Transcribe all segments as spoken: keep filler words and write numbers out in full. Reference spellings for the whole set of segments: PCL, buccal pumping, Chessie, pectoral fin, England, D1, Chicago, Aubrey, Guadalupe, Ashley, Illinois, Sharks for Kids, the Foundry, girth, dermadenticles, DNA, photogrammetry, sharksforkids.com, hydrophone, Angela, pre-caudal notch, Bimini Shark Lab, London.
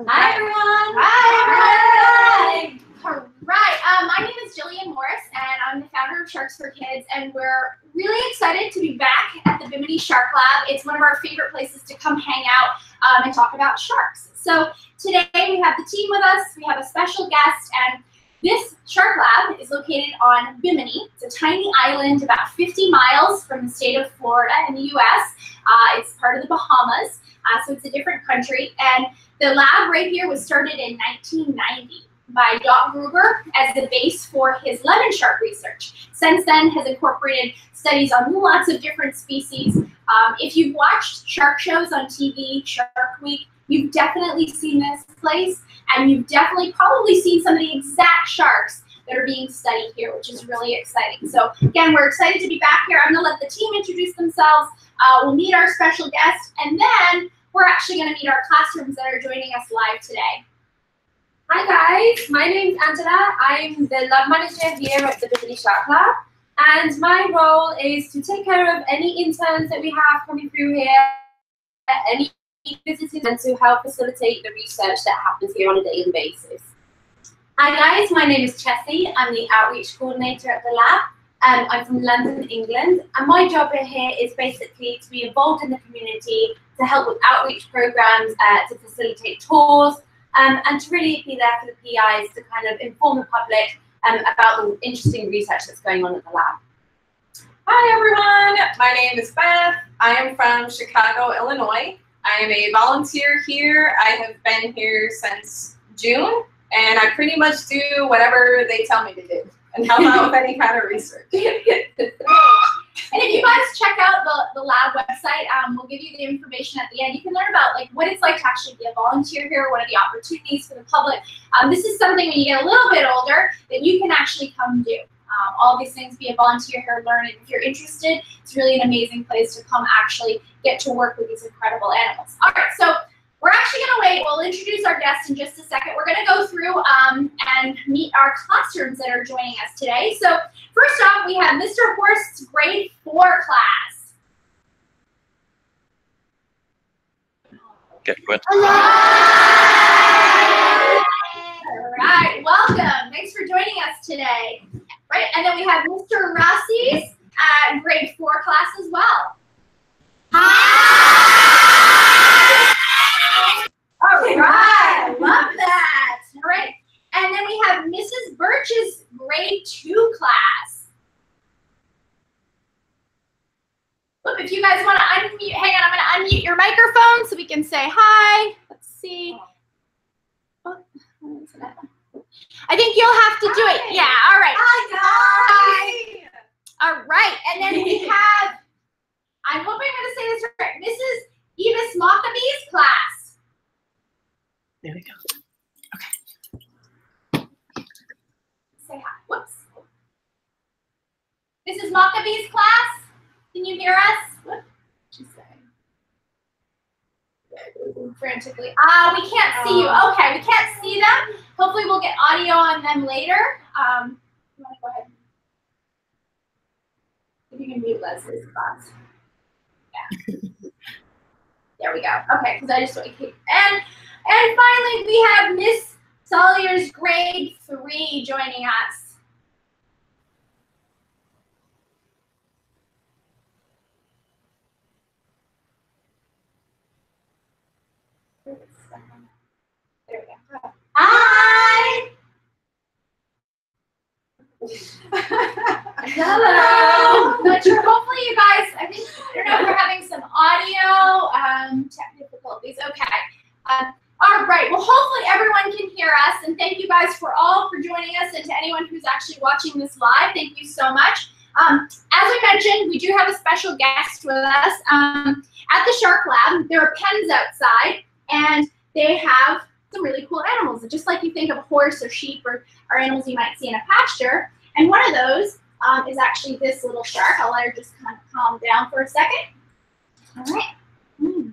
Okay. Hi, everyone. Hi, everyone. All right. Um, my name is Jillian Morris, and I'm the founder of Sharks for Kids, and we're really excited to be back at the Bimini Shark Lab. It's one of our favorite places to come hang out um, and talk about sharks. So today we have the team with us. We have a special guest, and this shark lab is located on Bimini. It's a tiny island about fifty miles from the state of Florida in the U S Uh, it's part of the Bahamas, uh, so it's a different country. And the lab right here was started in nineteen ninety by Doctor Gruber as the base for his lemon shark research. Since then, has incorporated studies on lots of different species. Um, if you've watched shark shows on T V, Shark Week, you've definitely seen this place, and you've definitely probably seen some of the exact sharks that are being studied here, which is really exciting. So again, we're excited to be back here. I'm gonna let the team introduce themselves. Uh, we'll meet our special guest, and then we're actually gonna meet our classrooms that are joining us live today. Hi guys, my name's Angela. I'm the lab manager here at the Bimini Shark Lab, and my role is to take care of any interns that we have coming through here, any visitors, and to help facilitate the research that happens here on a daily basis. Hi guys, my name is Chessie. I'm the outreach coordinator at the lab. Um, I'm from London, England, and my job here is basically to be involved in the community, to help with outreach programs, uh, to facilitate tours, um, and to really be there for the P Is to kind of inform the public um, about the interesting research that's going on at the lab. Hi everyone, my name is Beth. I am from Chicago, Illinois. I am a volunteer here. I have been here since June, and I pretty much do whatever they tell me to do and help out with any kind of research. And if you guys check out the, the lab website, um, we'll give you the information at the end. You can learn about like what it's like to actually be a volunteer here, what are the opportunities for the public. Um, this is something when you get a little bit older that you can actually come do. Um, all these things, be a volunteer here, learn, and if you're interested, it's really an amazing place to come actually get to work with these incredible animals. All right, so we're actually going to wait. We'll introduce our guests in just a second. We're going to go through um, and meet our classrooms that are joining us today. So first off, we have Mister Horst's grade four class. Get quit. Hello! All right, welcome. Thanks for joining us today. Right, and then we have Mister Rossi's uh, grade four class as well. Hi! All right, love that. All right, and then we have Missus Birch's grade two class. Look, if you guys want to unmute, hang on, I'm going to unmute your microphone so we can say hi. Let's see. Oh, what's that? I think you'll have to do it. Hi. Yeah, all right. Hi, guys. All right, and then we have, I hope I'm going to say this right, Missus Eva Smothaby's class. There we go. Okay. Say hi. Whoops. Missus Smothaby's class, can you hear us? What did she say? Frantically. Ah, uh, we can't see you. Okay, we can't see them. Hopefully we'll get audio on them later. Um, you want to go ahead? If you can mute Leslie's class. Yeah. There we go. Okay, because I just want to keep. And, and finally, we have Miss Salyer's grade three joining us. There we go. Hi! Hello! But you're, hopefully you guys, I think, I don't know if we're having some audio um, technical difficulties. Okay. Um, all right. Well, hopefully everyone can hear us, and thank you guys for all for joining us, and to anyone who's actually watching this live, thank you so much. Um, as we mentioned, we do have a special guest with us um, at the Shark Lab. There are pens outside, and they have some really cool animals. Just like you think of a horse or sheep or, or animals you might see in a pasture. And one of those um, is actually this little shark. I'll let her just kind of calm down for a second. All right. Mm.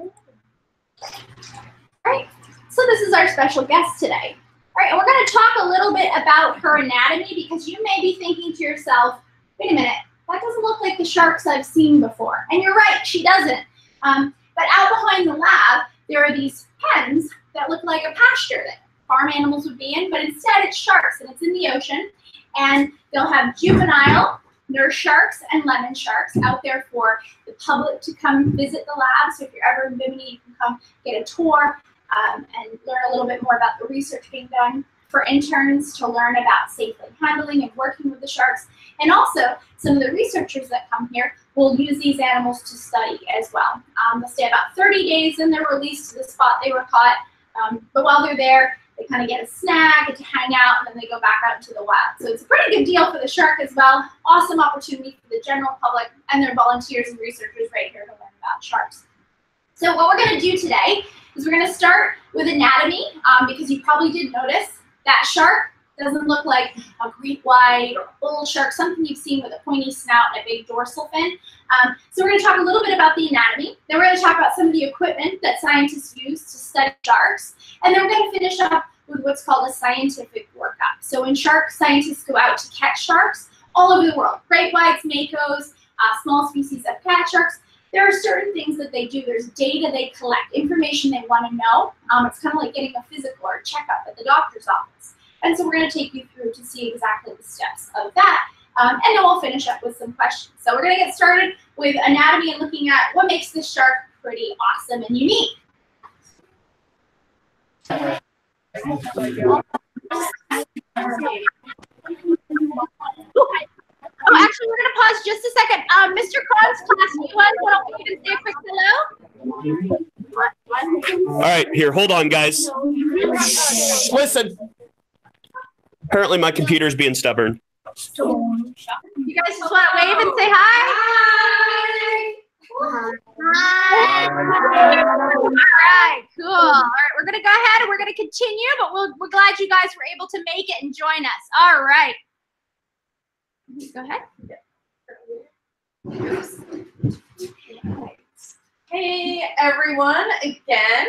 All right. So this is our special guest today. All right, and we're going to talk a little bit about her anatomy, because you may be thinking to yourself, wait a minute, that doesn't look like the sharks I've seen before. And you're right, she doesn't. Um, but out behind the lab, there are these pens that look like a pasture that farm animals would be in, but instead it's sharks, and it's in the ocean, and they'll have juvenile nurse sharks and lemon sharks out there for the public to come visit the lab. So if you're ever in Bimini, you can come get a tour um, and learn a little bit more about the research being done, for interns to learn about safely handling and working with the sharks. And also, some of the researchers that come here will use these animals to study as well. Um, they'll stay about thirty days, and they're released to the spot they were caught. Um, but while they're there, they kind of get a snack, get to hang out, and then they go back out into the wild. So it's a pretty good deal for the shark as well. Awesome opportunity for the general public and their volunteers and researchers right here to learn about sharks. So what we're going to do today is we're going to start with anatomy, um, because you probably did notice that shark doesn't look like a Greek white or a bull shark, something you've seen with a pointy snout and a big dorsal fin. Um, so we're going to talk a little bit about the anatomy. Then we're going to talk about some of the equipment that scientists use to study sharks. And then we're going to finish up with what's called a scientific workup. So when shark scientists go out to catch sharks all over the world, great whites, makos, uh, small species of cat sharks, there are certain things that they do. There's data they collect, information they want to know. Um, it's kind of like getting a physical or a checkup at the doctor's office. And so we're going to take you through to see exactly the steps of that. Um, and then we'll finish up with some questions. So we're going to get started with anatomy and looking at what makes this shark pretty awesome and unique. Oh, actually, we're going to pause just a second. Um, Mister Cron's class, do you want to say a quick hello? All right, here, hold on, guys. Listen. Apparently, my computer's being stubborn. You guys just want to wave and say hi? Hi. Hi. Hi. All right, cool. All right, we're going to go ahead and we're going to continue, but we'll, we're glad you guys were able to make it and join us. All right. Go ahead. Hey, everyone, again.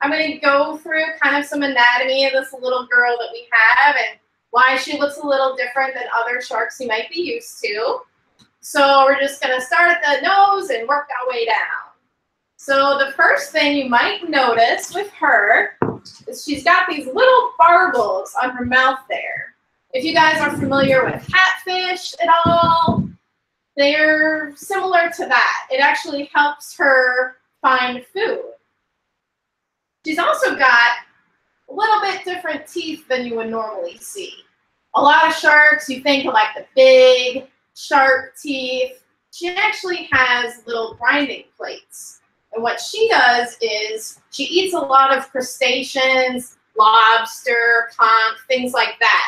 I'm going to go through kind of some anatomy of this little girl that we have and why she looks a little different than other sharks you might be used to. So we're just going to start at the nose and work our way down. So the first thing you might notice with her is she's got these little barbels on her mouth there. If you guys are familiar with catfish at all, they're similar to that. It actually helps her find food. She's also got a little bit different teeth than you would normally see. A lot of sharks, you think of like the big, sharp teeth. She actually has little grinding plates. And what she does is she eats a lot of crustaceans, lobster, conch, things like that.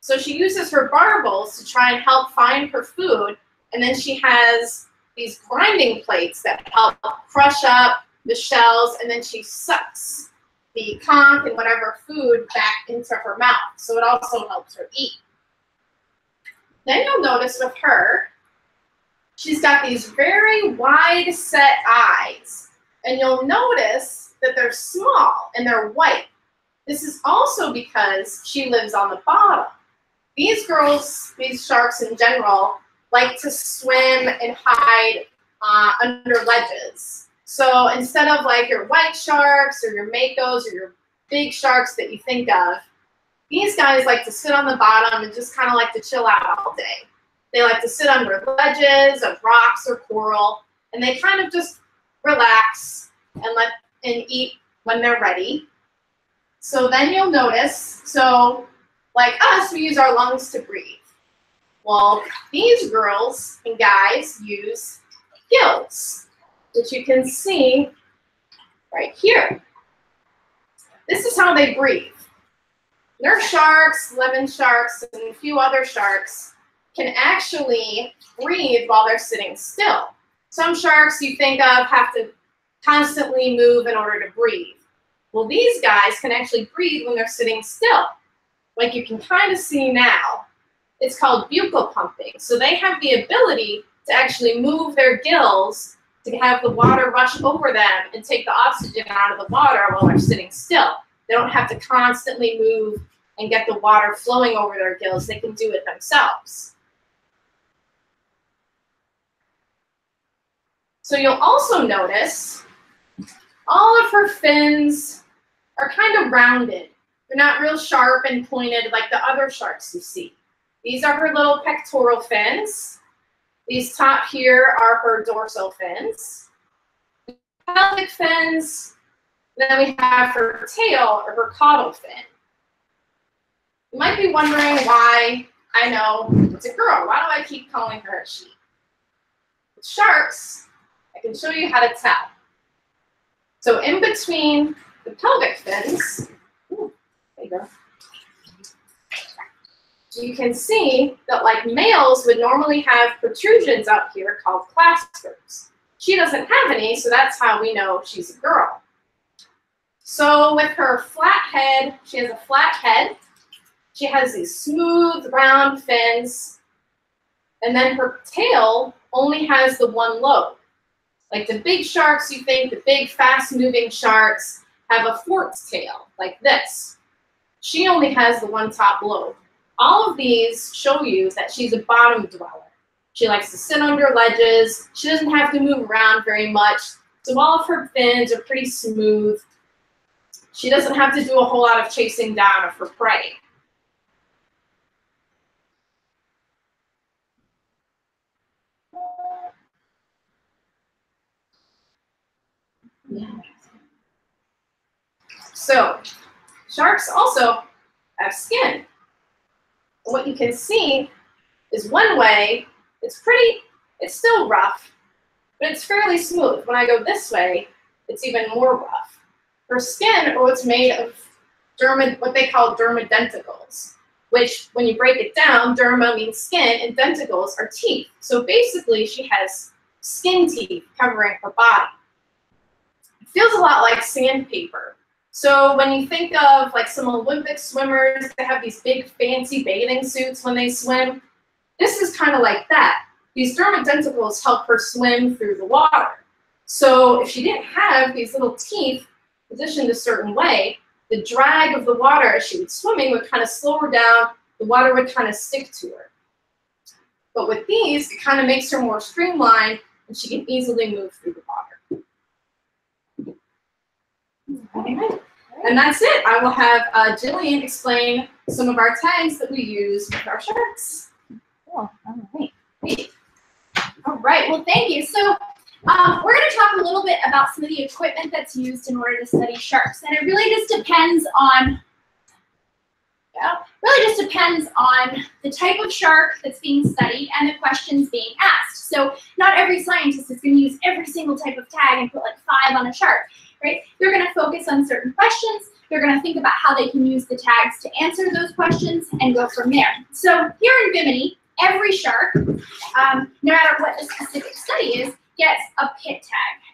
So she uses her barbels to try and help find her food. And then she has these grinding plates that help crush up the shells, and then she sucks the conch and whatever food back into her mouth. So it also helps her eat. Then you'll notice with her, she's got these very wide set eyes. And you'll notice that they're small and they're white. This is also because she lives on the bottom. These girls, these sharks in general, like to swim and hide uh, under ledges. So instead of like your white sharks or your makos or your big sharks that you think of, these guys like to sit on the bottom and just kind of like to chill out all day. They like to sit under ledges of rocks or coral, and they kind of just relax and let and eat when they're ready. So then you'll notice, so like us, we use our lungs to breathe. Well, these girls and guys use gills, which you can see right here. This is how they breathe. Nurse sharks, lemon sharks, and a few other sharks can actually breathe while they're sitting still. Some sharks you think of have to constantly move in order to breathe. Well, these guys can actually breathe when they're sitting still. Like you can kind of see now, it's called buccal pumping. So they have the ability to actually move their gills to have the water rush over them and take the oxygen out of the water while they're sitting still. They don't have to constantly move and get the water flowing over their gills. They can do it themselves. So you'll also notice all of her fins are kind of rounded. They're not real sharp and pointed like the other sharks you see. These are her little pectoral fins. These top here are her dorsal fins. Pelvic fins. Then we have her tail, or her caudal fin. You might be wondering why, I know, it's a girl. Why do I keep calling her a she? With sharks, I can show you how to tell. So in between the pelvic fins, ooh, there you go, you can see that like males would normally have protrusions up here called claspers. She doesn't have any, so that's how we know she's a girl. So with her flat head, she has a flat head. She has these smooth, round fins. And then her tail only has the one lobe. Like the big sharks, you think the big, fast-moving sharks have a forked tail, like this. She only has the one top lobe. All of these show you that she's a bottom dweller. She likes to sit under ledges. She doesn't have to move around very much. So all of her fins are pretty smooth. She doesn't have to do a whole lot of chasing down of her prey. So sharks also have skin. What you can see is one way, it's pretty, it's still rough, but it's fairly smooth. When I go this way, it's even more rough. Her skin, oh, it's made of derma, what they call dermadenticles, which when you break it down, derma means skin and denticles are teeth. So basically she has skin teeth covering her body. It feels a lot like sandpaper. So when you think of like some Olympic swimmers, they have these big fancy bathing suits when they swim. This is kind of like that. These dermadenticles help her swim through the water. So if she didn't have these little teeth positioned a certain way, the drag of the water as she was swimming would kind of slow her down. The water would kind of stick to her. But with these, it kind of makes her more streamlined and she can easily move through the water. Okay. And that's it. I will have uh, Jillian explain some of our tags that we use with our sharks. Cool. All right. Great. All right. Well, thank you. So um, we're going to talk a little bit about some of the equipment that's used in order to study sharks. And it really just depends on, yeah, really just depends on the type of shark that's being studied and the questions being asked. So not every scientist is going to use every single type of tag and put like five on a shark. Right? They're going to focus on certain questions. They're going to think about how they can use the tags to answer those questions and go from there. So here in Bimini, every shark, um, no matter what the specific study is, gets a P I T tag.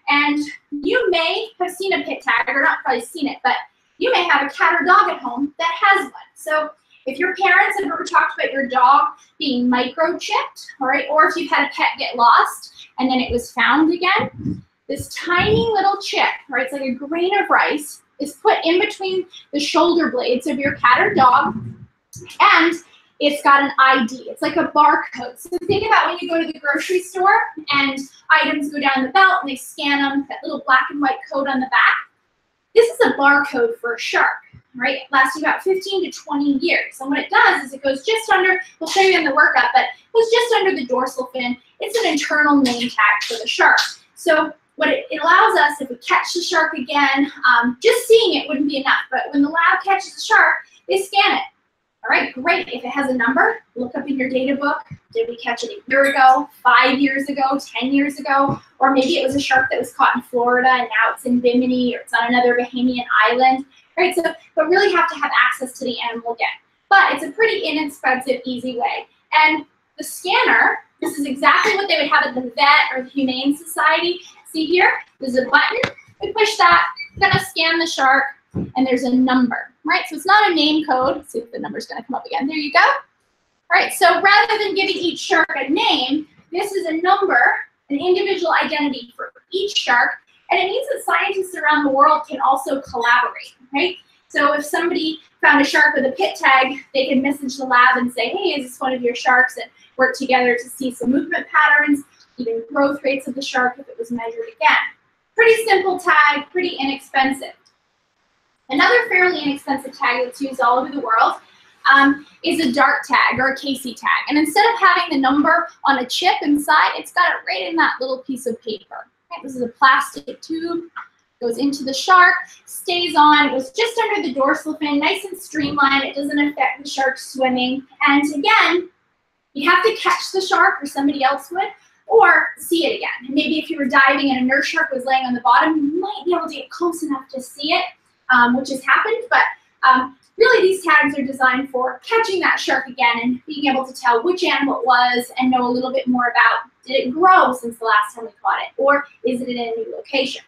And you may have seen a P I T tag, or not probably seen it, but you may have a cat or dog at home that has one. So if your parents have ever talked about your dog being microchipped, all right, or if you've had a pet get lost and then it was found again, this tiny little chip, right, it's like a grain of rice, is put in between the shoulder blades of your cat or dog, and it's got an I D. It's like a barcode. So think about when you go to the grocery store and items go down the belt and they scan them, that little black and white code on the back. This is a barcode for a shark, right? It lasts about fifteen to twenty years. And what it does is it goes just under, we'll show you in the workup, but it goes just under the dorsal fin. It's an internal name tag for the shark. So what it allows us, if we catch the shark again, um, just seeing it wouldn't be enough. But when the lab catches the shark, they scan it. All right, great. If it has a number, look up in your data book. Did we catch it a year ago, five years ago, ten years ago? Or maybe it was a shark that was caught in Florida and now it's in Bimini or it's on another Bahamian island. All right, so but really have to have access to the animal again. But it's a pretty inexpensive, easy way. And the scanner, this is exactly what they would have at the vet or the Humane Society. See here, there's a button, we push that, it's gonna scan the shark, and there's a number, right? So it's not a name code. Let's see if the number's gonna come up again. There you go. All right, so rather than giving each shark a name, this is a number, an individual identity for each shark, and it means that scientists around the world can also collaborate, right? So if somebody found a shark with a P I T tag, they can message the lab and say, hey, is this one of your sharks? And work together to see some movement patterns, even growth rates of the shark if it was measured again. Pretty simple tag, pretty inexpensive. Another fairly inexpensive tag that's used all over the world um, is a dart tag or a Casey tag. And instead of having the number on a chip inside, it's got it right in that little piece of paper. Okay, this is a plastic tube, goes into the shark, stays on, goes just under the dorsal fin, nice and streamlined. It doesn't affect the shark swimming. And again, you have to catch the shark or somebody else would, or see it again. And maybe if you were diving and a nurse shark was laying on the bottom, you might be able to get close enough to see it, um, which has happened. But um, really, these tags are designed for catching that shark again and being able to tell which animal it was and know a little bit more about, did it grow since the last time we caught it, or is it in a new location?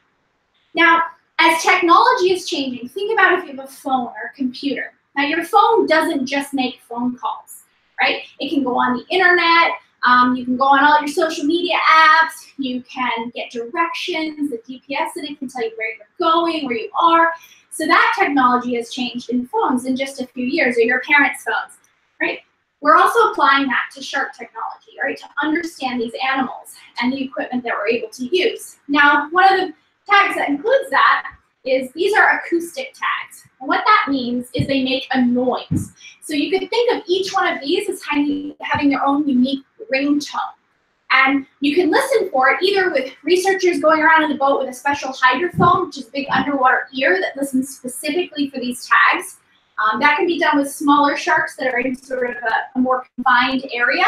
Now, as technology is changing, think about if you have a phone or a computer. Now, your phone doesn't just make phone calls, right? It can go on the internet. Um, you can go on all your social media apps. You can get directions, the G P S in it can tell you where you're going, where you are. So that technology has changed in phones in just a few years, or your parents' phones, right? We're also applying that to shark technology, right, to understand these animals and the equipment that we're able to use. Now, one of the tags that includes that is these are acoustic tags. And what that means is they make a noise. So you could think of each one of these as having their own unique ringtone. And you can listen for it either with researchers going around in the boat with a special hydrophone, which is a big underwater ear that listens specifically for these tags. Um, that can be done with smaller sharks that are in sort of a, a more confined area.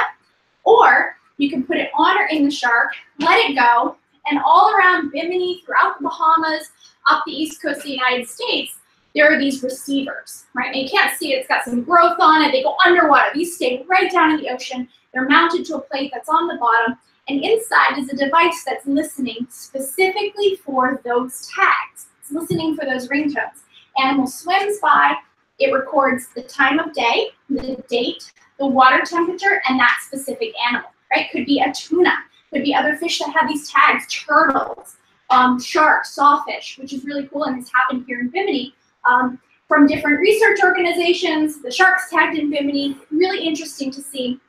Or you can put it on or in the shark, let it go, and all around Bimini, throughout the Bahamas, up the east coast of the United States, there are these receivers, right? And you can't see it, it's got some growth on it, they go underwater, these stay right down in the ocean, they're mounted to a plate that's on the bottom, and inside is a device that's listening specifically for those tags. It's listening for those ringtones. Animal swims by, it records the time of day, the date, the water temperature, and that specific animal, right? Could be a tuna, could be other fish that have these tags, turtles, um, sharks, sawfish, which is really cool and has happened here in Bimini. Um, from different research organizations, the sharks tagged in Bimini, really interesting to see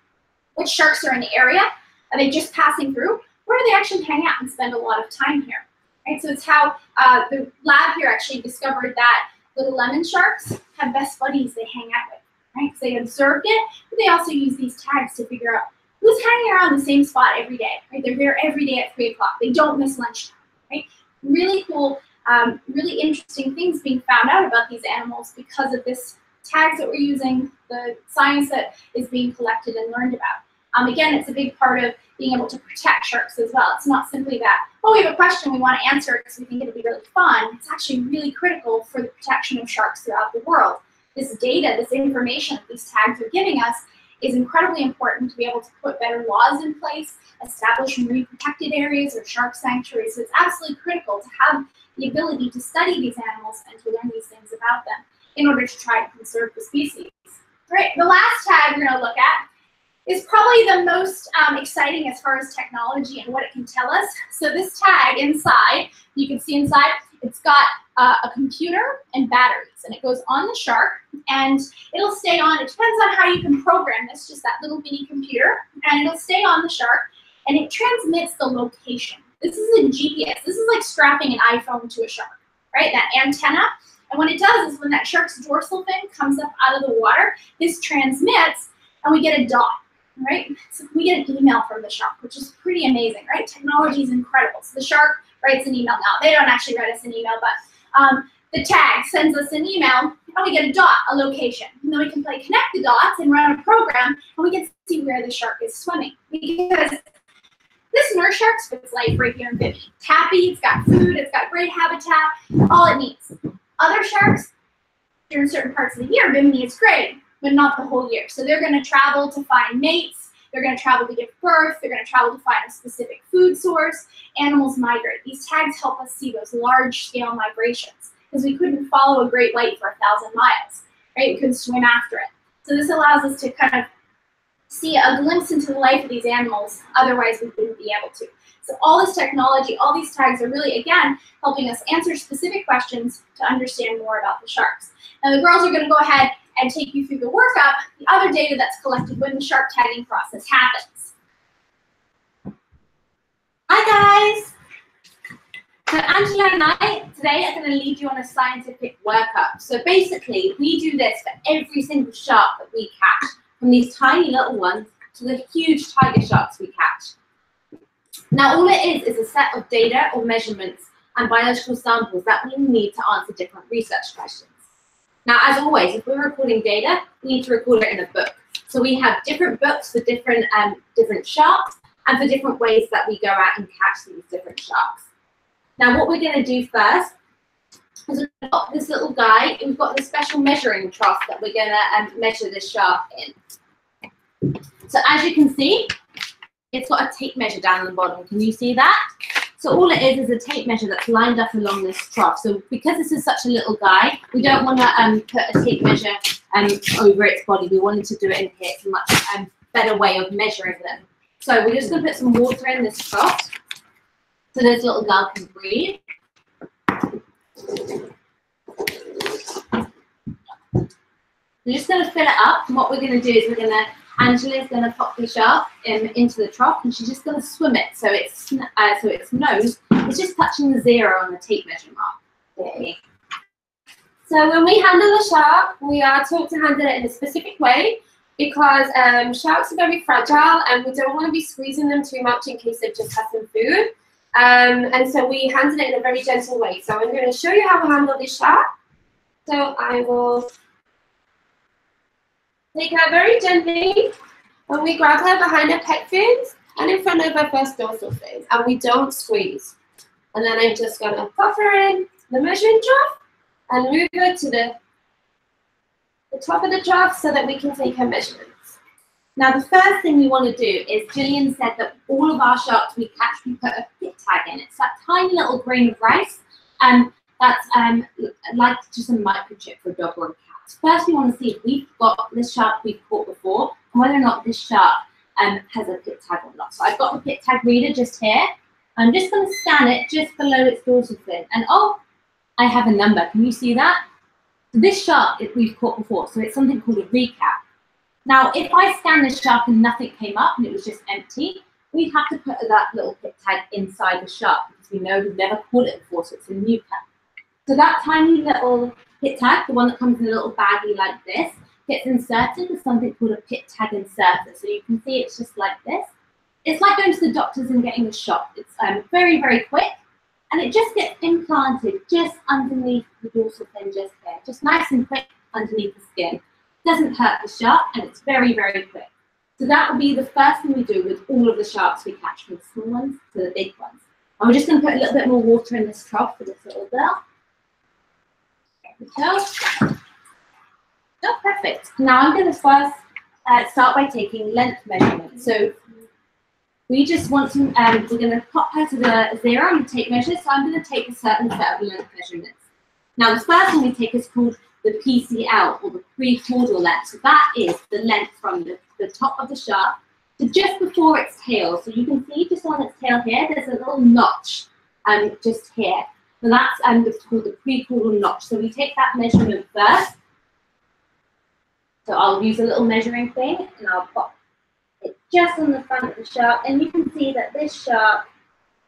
which sharks are in the area. Are they just passing through? Where do they actually hang out and spend a lot of time here? Right, so it's how uh, the lab here actually discovered that little lemon sharks have best buddies they hang out with, right? Because they observed it, but they also use these tags to figure out who's hanging around the same spot every day, right? They're there every day at three o'clock. They don't miss lunchtime, right? Really cool, um, really interesting things being found out about these animals because of this tags that we're using, the science that is being collected and learned about. Um, again, it's a big part of being able to protect sharks as well. It's not simply that, oh, we have a question, we want to answer it because we think it'll be really fun. It's actually really critical for the protection of sharks throughout the world. This data, this information that these tags are giving us is incredibly important to be able to put better laws in place, establish marine protected areas or shark sanctuaries. So it's absolutely critical to have the ability to study these animals and to learn these things about them in order to try to conserve the species. All right, the last tag we're going to look at is probably the most um, exciting as far as technology and what it can tell us. So this tag inside, you can see inside, it's got uh, a computer and batteries, and it goes on the shark, and it'll stay on. It depends on how you can program this, just that little mini computer, and it'll stay on the shark, and it transmits the location. This is a G P S. This is like strapping an iPhone to a shark, right? That antenna. And what it does is when that shark's dorsal fin comes up out of the water, this transmits, and we get a dot. Right? So we get an email from the shark, which is pretty amazing, right? Technology is incredible. So the shark writes an email now. They don't actually write us an email, but um, the tag sends us an email, and we get a dot, a location. And then we can play connect the dots and run a program, and we can see where the shark is swimming. Because this nurse shark spends life right here in Bimini. It's happy, it's got food, it's got great habitat, all it needs. Other sharks, during certain parts of the year, Bimini is great, but not the whole year. So they're going to travel to find mates, they're going to travel to give birth, they're going to travel to find a specific food source. Animals migrate. These tags help us see those large-scale migrations because we couldn't follow a great white for a thousand miles, right? We couldn't swim after it. So this allows us to kind of see a glimpse into the life of these animals, otherwise we wouldn't be able to. So all this technology, all these tags are really, again, helping us answer specific questions to understand more about the sharks. Now the girls are going to go ahead and take you through the workup, the other data that's collected when the shark tagging process happens. Hi guys! So Angela and I today are going to lead you on a scientific workup. So basically, we do this for every single shark that we catch, from these tiny little ones to the huge tiger sharks we catch. Now, all it is is a set of data or measurements and biological samples that we need to answer different research questions. Now, as always, if we're recording data, we need to record it in a book. So we have different books for different, um, different sharks and for different ways that we go out and catch these different sharks. Now, what we're going to do first is we've got this little guy, and we've got the special measuring trough that we're going to um, measure the shark in. So as you can see, it's got a tape measure down on the bottom. Can you see that? So all it is is a tape measure that's lined up along this trough. So because this is such a little guy, we don't want to um, put a tape measure um, over its body. We wanted to do it in here. It's a much um, better way of measuring them. So we're just going to put some water in this trough so this little girl can breathe. We're just going to fill it up. And what we're going to do is we're going to Angela's going to pop the shark um, into the trough, and she's just going to swim it so its, uh, so its nose is just touching the zero on the tape measure mark. Yay. So when we handle the shark, we are taught to handle it in a specific way because um, sharks are very fragile and we don't want to be squeezing them too much in case they've just had some food. Um, and so we handle it in a very gentle way. So I'm going to show you how we handle this shark. So I will take her very gently, and we grab her behind her pec fins and in front of her first dorsal fin, and we don't squeeze. And then I'm just going to pop her in the measuring trough and move her to the, the top of the trough so that we can take her measurements. Now, the first thing we want to do is, Jillian said that all of our sharks we catch, we put a P I T tag in. It's that tiny little grain of rice, and um, that's um, like just a microchip for a dog or a cat. First, we want to see if we've got the shark we've caught before and whether or not this shark um, has a P I T tag or not. So I've got the P I T tag reader just here. I'm just going to scan it just below its dorsal fin. And oh, I have a number. Can you see that? So this shark we've caught before, so it's something called a recap. Now, if I scan this shark and nothing came up and it was just empty, we'd have to put that little P I T tag inside the shark because we know we've never caught it before, so it's a new pet. So that tiny little P I T tag, the one that comes in a little baggie like this, gets inserted with something called a P I T tag inserter. So you can see it's just like this. It's like going to the doctors and getting a shot. It's um, very, very quick, and it just gets implanted just underneath the dorsal fin just here, just nice and quick underneath the skin. It doesn't hurt the shark, and it's very, very quick. So that will be the first thing we do with all of the sharks we catch, from the small ones to the big ones. And we're just going to put a little bit more water in this trough for this little girl. So, oh, perfect. Now I'm going to first uh, start by taking length measurements. So we just want to, um, we're going to pop her to the zero on the tape measure. So I'm going to take a certain set of length measurements. Now the first one we take is called the P C L, or the pre-caudal length. So that is the length from the, the top of the shark to just before its tail. So you can see just on its tail here, there's a little notch um, just here. So that's um, called the pre-caudal notch. So we take that measurement first. So I'll use a little measuring thing, and I'll pop it just on the front of the shark. And you can see that this shark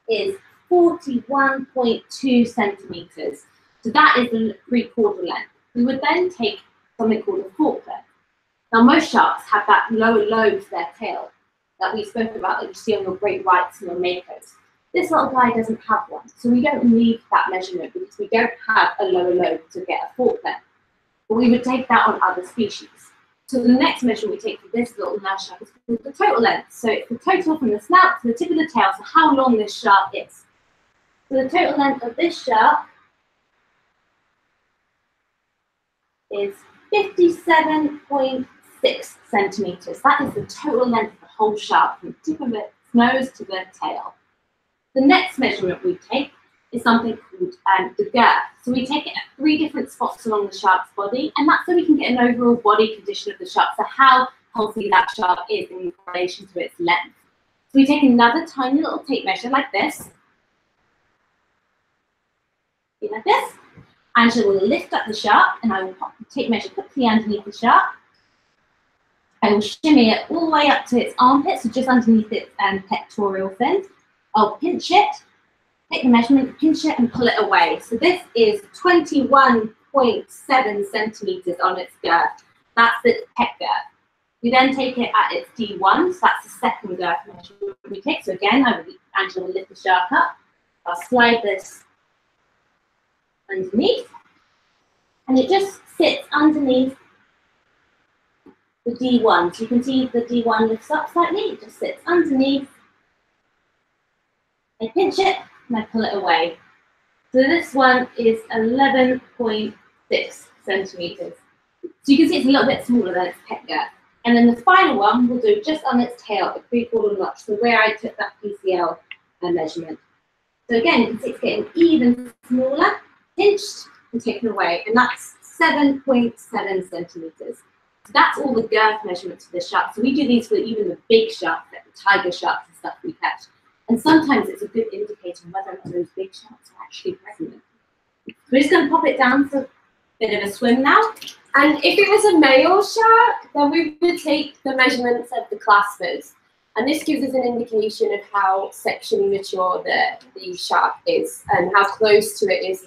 is forty-one point two centimetres. So that is the pre-caudal length. We would then take something called a fork length. Now, most sharks have that lower lobe to their tail that we spoke about that you see on your great whites and your makos. This little guy doesn't have one, so we don't need that measurement because we don't have a lower lobe to get a fork length. But we would take that on other species. So the next measurement we take for this little nurse shark is called the total length. So it's the total from the snout to the tip of the tail, so how long this shark is. So the total length of this shark is fifty-seven point six centimetres. That is the total length of the whole shark, from the tip of its nose to the tail. The next measurement we take is something called um, the girth. So we take it at three different spots along the shark's body, and that's so we can get an overall body condition of the shark, so how healthy that shark is in relation to its length. So we take another tiny little tape measure like this, like this. Angela will lift up the shark, and I will pop the tape measure quickly underneath the shark. I will shimmy it all the way up to its armpit, so just underneath its um, pectoral fin. I'll pinch it, take the measurement, pinch it, and pull it away. So this is twenty-one point seven centimeters on its girth. That's its pec girth. We then take it at its D one, so that's the second girth measurement we take. So again, I will, Angela will lift the shark up. I'll slide this underneath, and it just sits underneath the D one. So you can see the D one lifts up slightly, it just sits underneath. I pinch it and I pull it away. So this one is eleven point six centimeters. So you can see it's a little bit smaller than its pec girth. And then the final one we'll do just on its tail, the pre-caudal notch, so where I took that P C L measurement. So again, you can see it's getting even smaller, pinched and taken away, and that's seven point seven centimeters. So that's all the girth measurements for the shark. So we do these for even the big sharks, like the tiger sharks and stuff we catch. And sometimes it's a good indicator of whether or not those big sharks are actually pregnant. We're just going to pop it down for a bit of a swim now. And if it was a male shark, then we would take the measurements of the claspers. And this gives us an indication of how sexually mature the, the shark is and how close to it is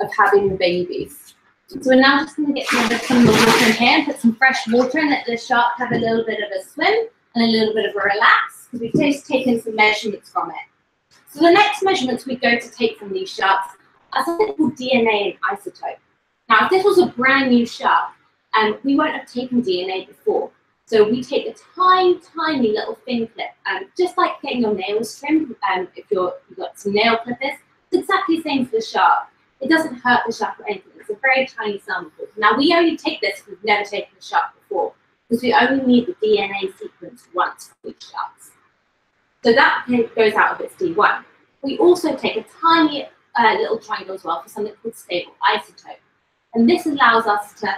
of having the babies. So we're now just going to get some of the water in here and put some fresh water in, let the shark have a little bit of a swim and a little bit of a relax, because we've just taken some measurements from it. So the next measurements we go to take from these sharks are something called D N A and isotope. Now, if this was a brand new shark, um, we won't have taken D N A before. So we take a tiny, tiny little fin clip, um, just like getting your nails trimmed, um, if you're, you've got some nail clippers. It's exactly the same for the shark. It doesn't hurt the shark or anything. It's a very tiny sample. Now, we only take this if we've never taken a shark before, because we only need the D N A sequence once for each shark. So that goes out of its D one. We also take a tiny uh, little triangle as well for something called stable isotope. And this allows us to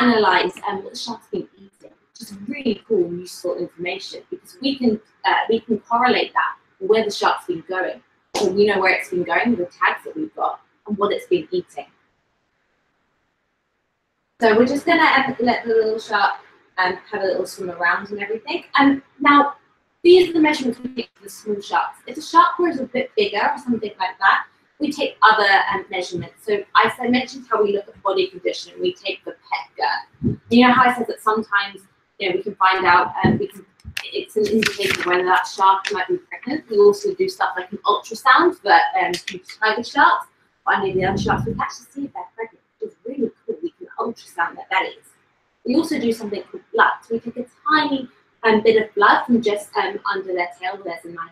analyse um, what the shark's been eating, which is really cool and useful information, because we can, uh, we can correlate that with where the shark's been going. So we know where it's been going with the tags that we've got and what it's been eating. So we're just going to let the little shark um, have a little swim around and everything. And um, now, these are the measurements we take for the small sharks. If the shark was a bit bigger or something like that, we take other um, measurements. So I said, mentioned how we look at body condition. We take the pec girth. You know how I said that sometimes, you know, we can find out, and um, we can, it's an indicator of whether that shark might be pregnant. We also do stuff like an ultrasound for um, tiger sharks, or any of the other sharks we catch to see if they're pregnant, which is really cool. We can ultrasound their bellies. We also do something called blood. So we take a tiny um, bit of blood from just um, under their tail. There's a nice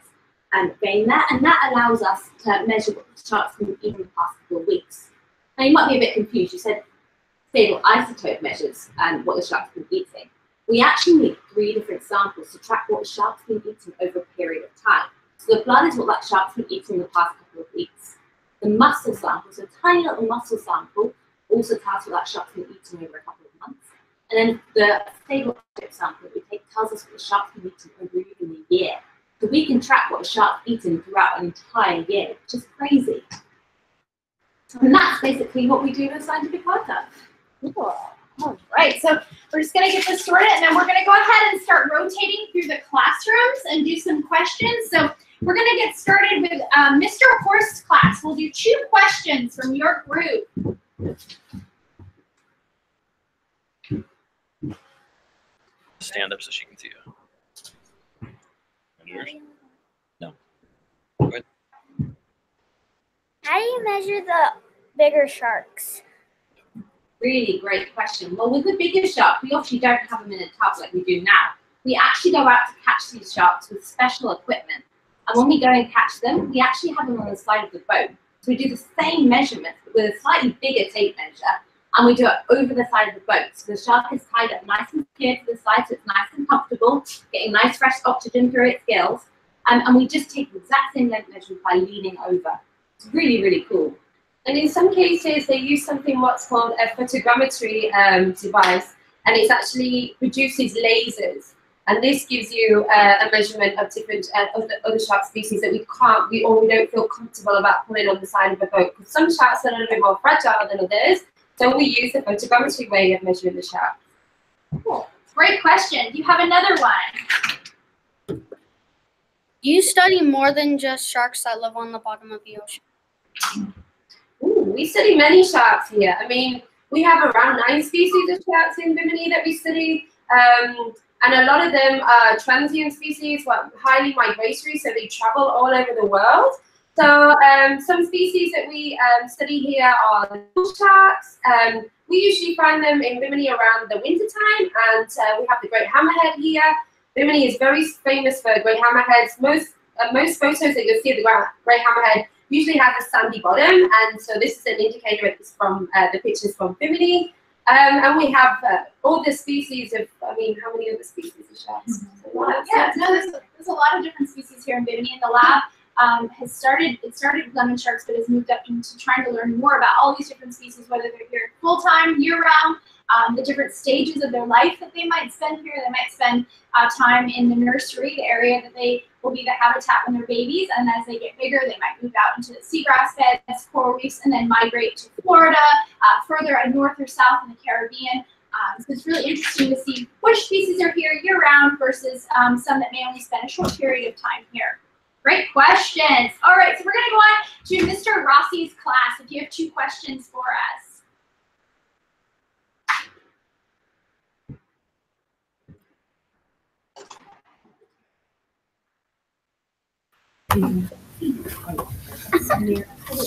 Um, vein there, and that allows us to measure what the shark's been eating the past couple of weeks. Now you might be a bit confused. You said stable isotope measures um, what the shark's been eating. We actually need three different samples to track what the shark's been eating over a period of time. So the blood is what that shark's been eating the past couple of weeks. The muscle sample, so a tiny little muscle sample, also tells what that shark's been eating over a couple of months. And then the stable isotope sample that we take tells us what the shark's been eating over even a year. So we can track what a shark's eaten throughout an entire year, which is crazy. And that's basically what we do with scientific content. Cool. All right, so we're just going to get this sorted, and then we're going to go ahead and start rotating through the classrooms and do some questions. So we're going to get started with um, Mister Horst's class. We'll do two questions from your group. Stand up so she can see you. No. Good. How do you measure the bigger sharks? Really great question. Well, with the bigger shark, we obviously don't have them in a tub like we do now. We actually go out to catch these sharks with special equipment. And when we go and catch them, we actually have them on the side of the boat. So we do the same measurement with a slightly bigger tape measure, and we do it over the side of the boat. So the shark is tied up nice and secure to the side, so it's nice and comfortable, getting nice fresh oxygen through its gills. Um, and we just take the exact same length measurement by leaning over. It's really, really cool. And in some cases, they use something what's called a photogrammetry um, device, and it actually produces lasers. And this gives you uh, a measurement of different uh, other, other shark species that we can't, we or we don't feel comfortable about pulling on the side of a boat, because some sharks are a little bit more fragile than others. So we use the photogrammetry way of measuring the shark. Cool. Great question. Do you have another one? Do you study more than just sharks that live on the bottom of the ocean? Ooh, we study many sharks here. I mean, we have around nine species of sharks in Bimini that we study, um, and a lot of them are transient species, well, highly migratory, so they travel all over the world. So um, some species that we um, study here are sharks. Um, we usually find them in Bimini around the winter time, and uh, we have the great hammerhead here. Bimini is very famous for great hammerheads. Most uh, most photos that you'll see of the great hammerhead usually have a sandy bottom, and so this is an indicator it's from uh, the pictures from Bimini. Um, and we have uh, all the species of, I mean, how many other species of sharks? Mm-hmm. Yeah, no, there's, there's a lot of different species here in Bimini, in the lab. Um, has started, it started with lemon sharks, but has moved up into trying to learn more about all these different species, whether they're here full-time, year-round, um, the different stages of their life that they might spend here. They might spend uh, time in the nursery, the area that they will be the habitat when they're babies, and as they get bigger, they might move out into the seagrass beds, coral reefs, and then migrate to Florida, uh, further north or south in the Caribbean. Um, so it's really interesting to see which species are here year-round versus um, some that may only spend a short period of time here. Great questions. All right, so we're going to go on to Mister Rossi's class if you have two questions for us.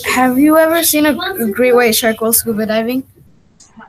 Have you ever seen a great white shark while scuba diving? Um,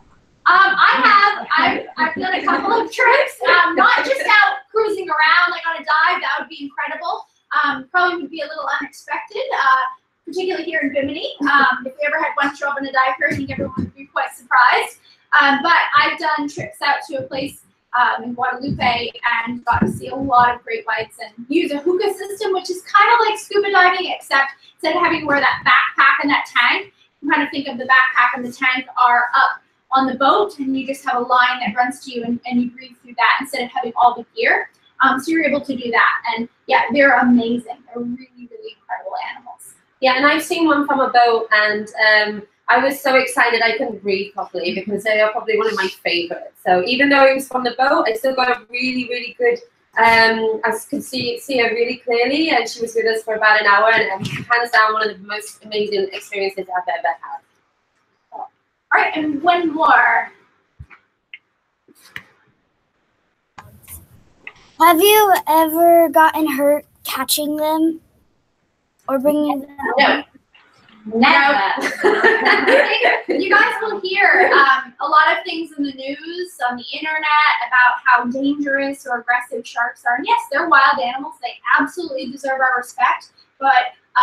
I have. I've, I've done a couple of trips, um, not just out cruising around like on a dive. That would be incredible. Um, probably would be a little unexpected, uh, particularly here in Bimini. Um, if we ever had one show up in a dive here, I think everyone would be quite surprised. Um, but I've done trips out to a place um, in Guadalupe and got to see a lot of great whites and use a hookah system, which is kind of like scuba diving, except instead of having to wear that backpack and that tank, you kind of think of the backpack and the tank are up on the boat, and you just have a line that runs to you, and, and you breathe through that instead of having all the gear. Um, so you're able to do that, and yeah, they're amazing. They're really, really incredible animals. Yeah, and I've seen one from a boat, and um, I was so excited I couldn't breathe properly because they are probably one of my favorites. So even though it was from the boat, I still got a really, really good, um, I could see, see her really clearly, and she was with us for about an hour, and um, hands down one of the most amazing experiences I've ever had. So. All right, and one more. Have you ever gotten hurt catching them or bringing them? No, never. You guys will hear um, a lot of things in the news, on the internet, about how dangerous or aggressive sharks are. And yes, they're wild animals. They absolutely deserve our respect. But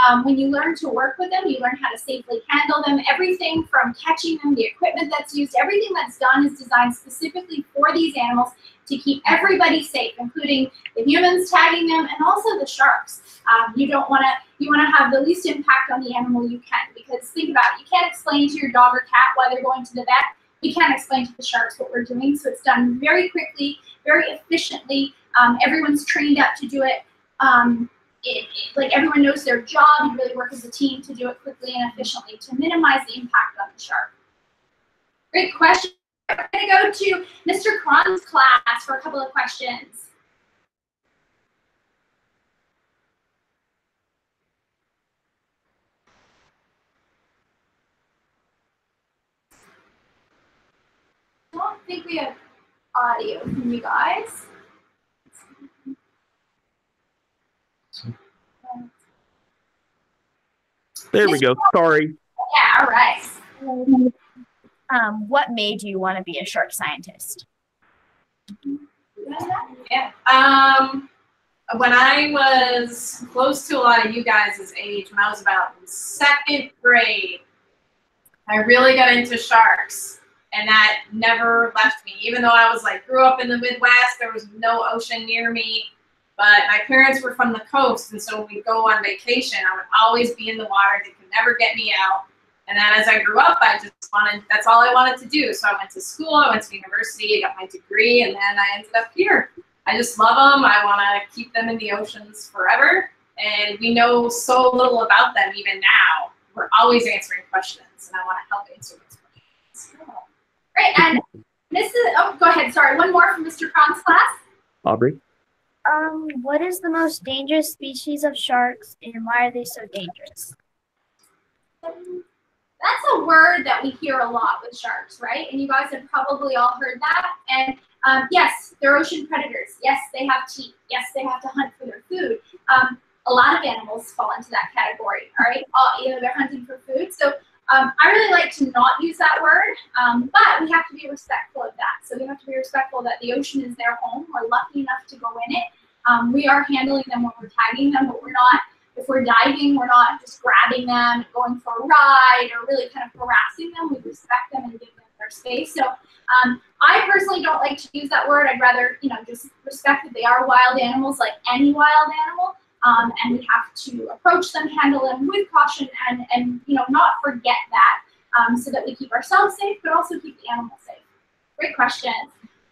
um, when you learn to work with them, you learn how to safely handle them. Everything from catching them, the equipment that's used, everything that's done is designed specifically for these animals, to keep everybody safe, including the humans tagging them and also the sharks. Um, you don't want to, you want to have the least impact on the animal you can, because think about it, you can't explain to your dog or cat why they're going to the vet. We can't explain to the sharks what we're doing, so it's done very quickly, very efficiently. Um, everyone's trained up to do it. Um, it, it. Like everyone knows their job, and really work as a team to do it quickly and efficiently to minimize the impact on the shark. Great question. We're going to go to Mister Cron's class for a couple of questions. I don't think we have audio from you guys. There we go. Sorry. Yeah, all right. Um, what made you want to be a shark scientist? Yeah. Um, when I was close to a lot of you guys' age, when I was about in second grade, I really got into sharks, and that never left me. Even though I was like, grew up in the Midwest, there was no ocean near me, but my parents were from the coast, and so when we'd go on vacation, I would always be in the water. They could never get me out. And then as I grew up, I just wanted, that's all I wanted to do. So I went to school, I went to university, I got my degree, and then I ended up here. I just love them. I want to keep them in the oceans forever. And we know so little about them even now. We're always answering questions, and I want to help answer those questions. Oh. Great, and this is, oh, go ahead, sorry. One more from Mister Cron's class. Aubrey? Um, what is the most dangerous species of sharks, and why are they so dangerous? That's a word that we hear a lot with sharks, right? And you guys have probably all heard that. And um, yes, they're ocean predators. Yes, they have teeth. Yes, they have to hunt for their food. Um, a lot of animals fall into that category, all right? All, you know, they're hunting for food. So um, I really like to not use that word, um, but we have to be respectful of that. So we have to be respectful that the ocean is their home. We're lucky enough to go in it. Um, we are handling them when we're tagging them, but we're not. If we're diving, we're not just grabbing them, going for a ride, or really kind of harassing them. We respect them and give them their space. So um, I personally don't like to use that word. I'd rather, you know, just respect that they are wild animals like any wild animal, um, and we have to approach them, handle them with caution, and, and you know, not forget that, um, so that we keep ourselves safe, but also keep the animal safe. Great question.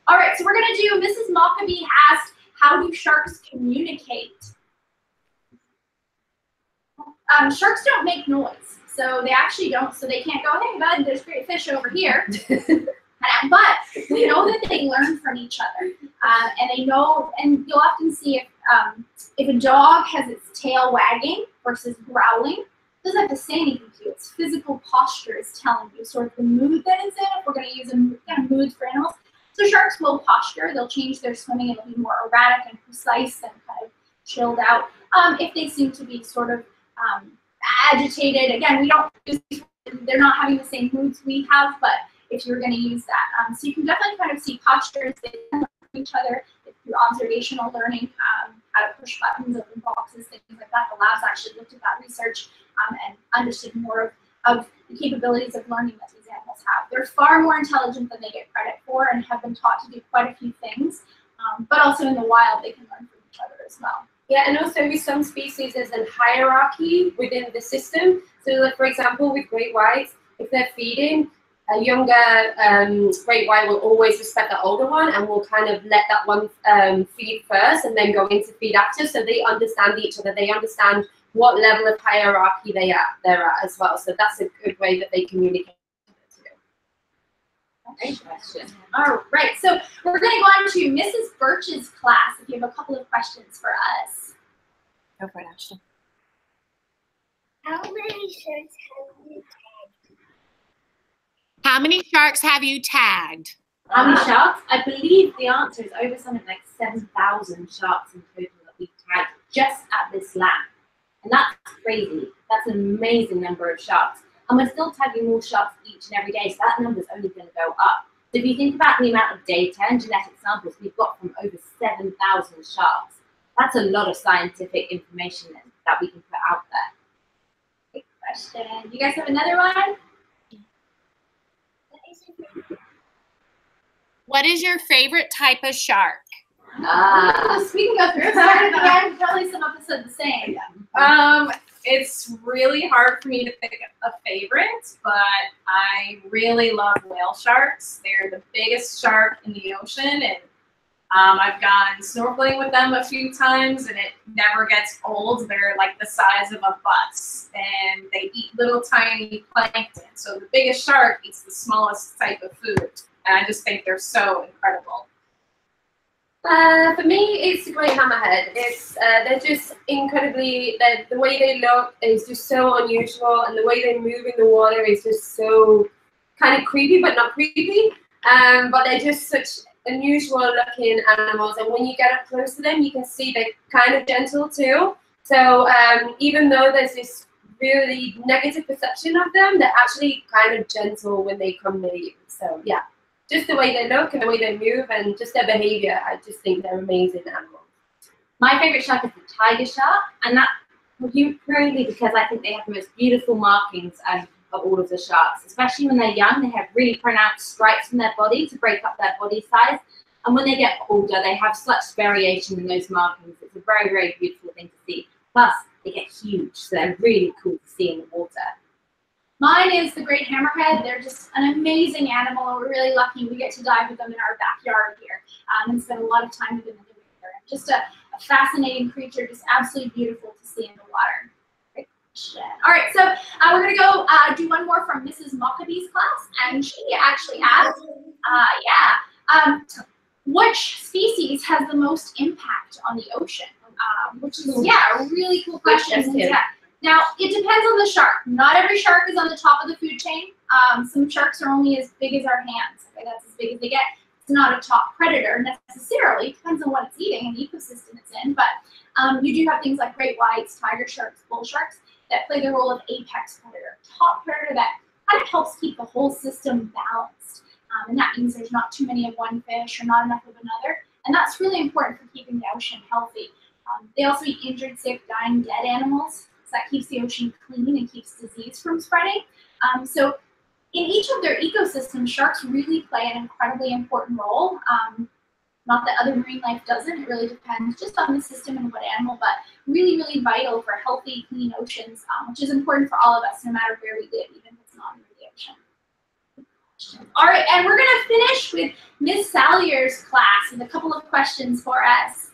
All right, so we're going to do, Missus Mockabee asked, how do sharks communicate? Um, sharks don't make noise, so they actually don't, so they can't go, hey, bud, there's great fish over here. But we know that they learn from each other, um, and they know, and you'll often see if, um, if a dog has its tail wagging versus growling, it doesn't have to say anything to you. Its physical posture is telling you sort of the mood that it's in, if we're going to use a kind of mood for animals. So sharks will posture. They'll change their swimming. It'll be more erratic and precise and kind of chilled out. Um, if they seem to be sort of Um, agitated. Again, we don't use, they're not having the same moods we have, but if you're going to use that. Um, so you can definitely kind of see postures, they learn from each other through observational learning, um, how to push buttons, open boxes, things like that. The labs actually looked at that research um, and understood more of, of the capabilities of learning that these animals have. They're far more intelligent than they get credit for and have been taught to do quite a few things, um, but also in the wild they can learn from each other as well. Yeah, and also with some species there's a hierarchy within the system. So like, for example, with great whites, if they're feeding, a younger um, great white will always respect the older one and will kind of let that one um, feed first and then go into feed after. So they understand each other. They understand what level of hierarchy they are, they're at as well. So that's a good way that they communicate. Great question. All right, so we're going to go on to Missus Birch's class if you have a couple of questions for us. Go for it, Ashley. How many sharks have you tagged? How many sharks have you tagged? How many sharks? I believe the answer is over something like seven thousand sharks in total that we've tagged just at this lab. And that's crazy. That's an amazing number of sharks. And we're still tagging more sharks each and every day, so that number's only going to go up. So if you think about the amount of data and genetic samples we've got from over seven thousand sharks, that's a lot of scientific information that, that we can put out there. Good question. You guys have another one? What is your favorite type of shark? Uh, we can go through. Sorry, but I'm probably some of us are the same. Um, It's really hard for me to pick a favorite, but I really love whale sharks. They're the biggest shark in the ocean, and um, I've gone snorkeling with them a few times, and it never gets old. They're like the size of a bus, and they eat little tiny plankton. So the biggest shark eats the smallest type of food, and I just think they're so incredible. Uh, for me, it's the great hammerhead. It's uh, they're just incredibly. They're, the way they look is just so unusual, and the way they move in the water is just so kind of creepy, but not creepy. Um, but they're just such unusual-looking animals, and when you get up close to them, you can see they're kind of gentle too. So um, even though there's this really negative perception of them, they're actually kind of gentle when they come near you. So yeah. Just the way they look and the way they move and just their behavior, I just think they're amazing animals. My favorite shark is the tiger shark, and that's purely because I think they have the most beautiful markings um, of all of the sharks. Especially when they're young, they have really pronounced stripes on their body to break up their body size. And when they get older, they have such variation in those markings. It's a very, very beautiful thing to see. Plus, they get huge, so they're really cool to see in the water. Mine is the great hammerhead. They're just an amazing animal. We're really lucky we get to dive with them in our backyard here um, and spend a lot of time with them in the water. Just a, a fascinating creature, just absolutely beautiful to see in the water. Great question. All right, so uh, we're going to go uh, do one more from Missus Mockabee's class. And she actually asked, uh, yeah, um, which species has the most impact on the ocean? Uh, which is, yeah, a really cool question. Yeah. Now, it depends on the shark. Not every shark is on the top of the food chain. Um, some sharks are only as big as our hands. Okay, that's as big as they get. It's not a top predator necessarily. It depends on what it's eating and the ecosystem it's in. But um, you do have things like great whites, tiger sharks, bull sharks that play the role of apex predator, top predator that kind of helps keep the whole system balanced. Um, and that means there's not too many of one fish or not enough of another. And that's really important for keeping the ocean healthy. Um, they also eat injured, sick, dying, dead animals. So that keeps the ocean clean and keeps disease from spreading. Um, so in each of their ecosystems, sharks really play an incredibly important role. Um, not that other marine life doesn't. It really depends just on the system and what animal, but really, really vital for healthy, clean oceans, um, which is important for all of us, no matter where we live, even if it's not in the ocean. All right, and we're going to finish with Miss Salyer's class with a couple of questions for us.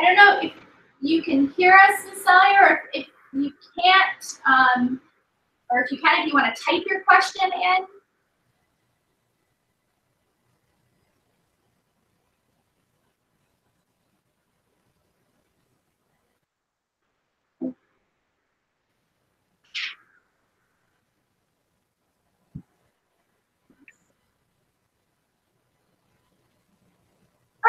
I don't know if you can hear us, Miz Salyer, or if you can't, um, or if you can, if you want to type your question in.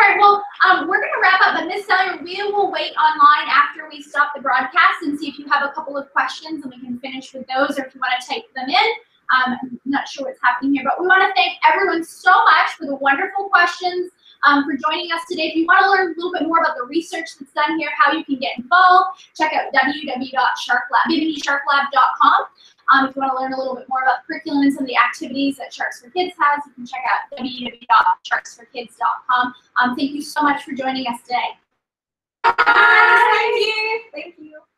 All right, well, um, we're going to wrap up, but Miz Salyer, we will wait online after we stop the broadcast and see if you have a couple of questions, and we can finish with those, or if you want to type them in. Um, I'm not sure what's happening here, but we want to thank everyone so much for the wonderful questions, um, for joining us today. If you want to learn a little bit more about the research that's done here, how you can get involved, check out w w w dot bimini shark lab dot com. Um, if you want to learn a little bit more about the curriculum and some of the activities that Sharks for Kids has, you can check out w w w dot sharks for kids dot com. Um, thank you so much for joining us today. Bye. Thank you. Thank you.